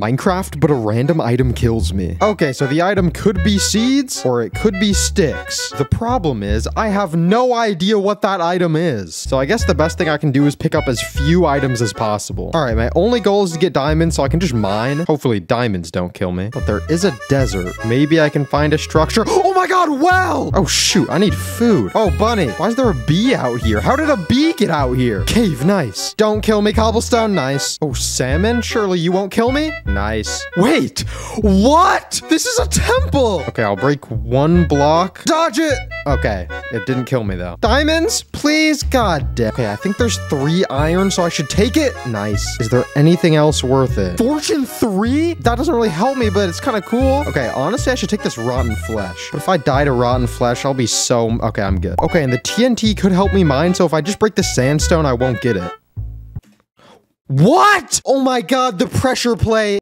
Minecraft, but a random item kills me. Okay, so the item could be seeds, or it could be sticks. The problem is, I have no idea what that item is. So I guess the best thing I can do is pick up as few items as possible. All right, my only goal is to get diamonds, so I can just mine. Hopefully diamonds don't kill me. But there is a desert. Maybe I can find a structure. Oh my god, well! Oh shoot, I need food. Oh, bunny. Why is there a bee out here? How did a bee get out here? Cave, nice. Don't kill me, cobblestone, nice. Oh, salmon? Surely you won't kill me? Nice. Wait, what? This is a temple. Okay, I'll break one block. Dodge it. Okay, it didn't kill me though. Diamonds, please, god damn. Okay, I think there's 3 iron, so I should take it. Nice. Is there anything else worth it? Fortune 3? That doesn't really help me, but it's kind of cool. Okay, honestly, I should take this rotten flesh. But if I die to rotten flesh, I'll be so... Okay, I'm good. Okay, and the TNT could help me mine, so if I just break the sandstone, I won't get it. What? Oh my god, the pressure plate.